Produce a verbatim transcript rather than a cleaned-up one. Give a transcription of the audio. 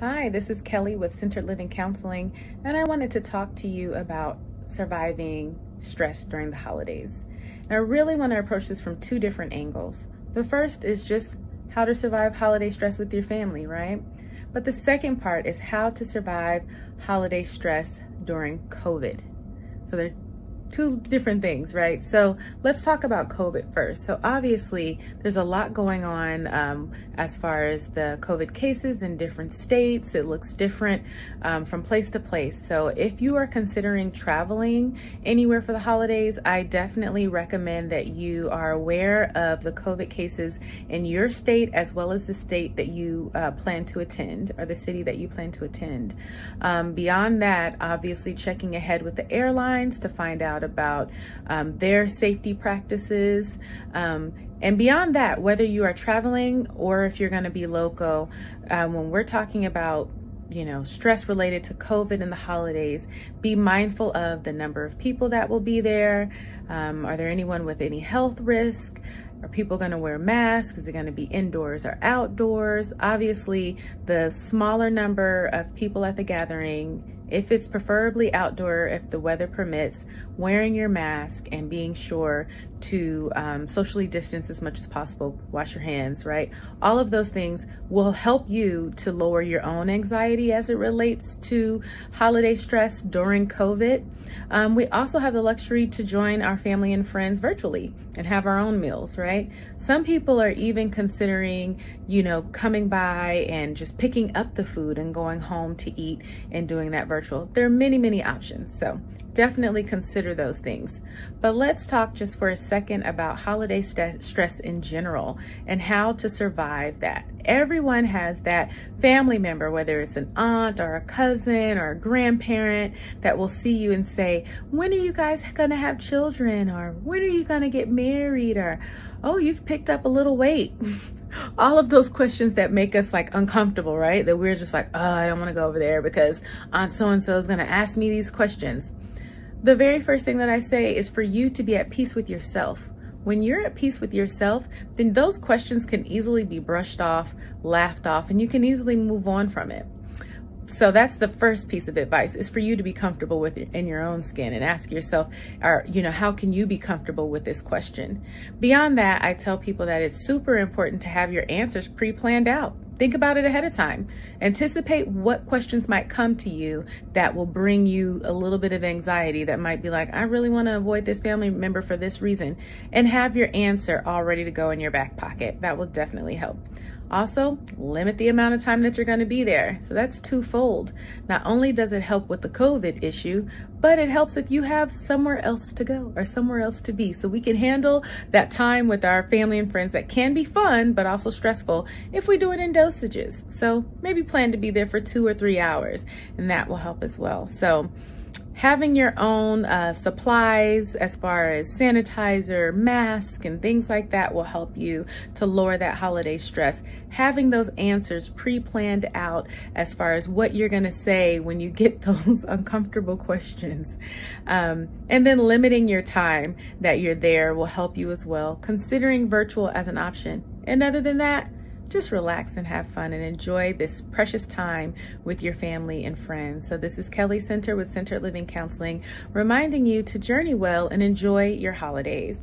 Hi, this is Kelly with Centered Living Counseling, and I wanted to talk to you about surviving stress during the holidays. And I really want to approach this from two different angles. The first is just how to survive holiday stress with your family, right? But the second part is how to survive holiday stress during COVID. So there are two different things, right? So let's talk about COVID first. So obviously there's a lot going on um, as far as the COVID cases in different states. It looks different um, from place to place. So if you are considering traveling anywhere for the holidays, I definitely recommend that you are aware of the COVID cases in your state, as well as the state that you uh, plan to attend, or the city that you plan to attend. Um, beyond that, obviously checking ahead with the airlines to find out about um, their safety practices. Um, and beyond that, whether you are traveling or if you're going to be local, uh, when we're talking about, you know, stress related to COVID and the holidays, be mindful of the number of people that will be there. Um, are there anyone with any health risk? Are people going to wear masks? Is it going to be indoors or outdoors? Obviously, the smaller number of people at the gathering, if it's preferably outdoor, if the weather permits, wearing your mask and being sure to um, socially distance as much as possible, wash your hands, right? All of those things will help you to lower your own anxiety as it relates to holiday stress during COVID. Um, we also have the luxury to join our family and friends virtually and have our own meals, right? Some people are even considering, you know, coming by and just picking up the food and going home to eat and doing that virtually. Virtual. There are many, many options, so definitely consider those things. But let's talk just for a second about holiday st- stress in general and how to survive that. Everyone has that family member, whether it's an aunt or a cousin or a grandparent, that will see you and say, "When are you guys going to have children?" or "When are you going to get married?" or "Oh, you've picked up a little weight." All of those questions that make us like uncomfortable, right? That we're just like, oh, I don't want to go over there because Aunt so-and-so is going to ask me these questions. The very first thing that I say is for you to be at peace with yourself. When you're at peace with yourself, then those questions can easily be brushed off, laughed off, and you can easily move on from it. So that's the first piece of advice, is for you to be comfortable with it in your own skin and ask yourself, or, you know, how can you be comfortable with this question? Beyond that, I tell people that it's super important to have your answers pre-planned out. Think about it ahead of time. Anticipate what questions might come to you that will bring you a little bit of anxiety, that might be like, I really want to avoid this family member for this reason, and have your answer all ready to go in your back pocket. That will definitely help. Also, limit the amount of time that you're going to be there. So that's twofold. Not only does it help with the COVID issue, but it helps if you have somewhere else to go or somewhere else to be. So we can handle that time with our family and friends that can be fun, but also stressful, if we do it in dosages. So maybe plan to be there for two or three hours, and that will help as well. So having your own uh, supplies as far as sanitizer, mask, and things like that will help you to lower that holiday stress. Having those answers pre-planned out as far as what you're going to say when you get those uncomfortable questions. Um, and then limiting your time that you're there will help you as well, considering virtual as an option. And other than that, just relax and have fun and enjoy this precious time with your family and friends. So this is Kelly Center with Centered Living Counseling, reminding you to journey well and enjoy your holidays.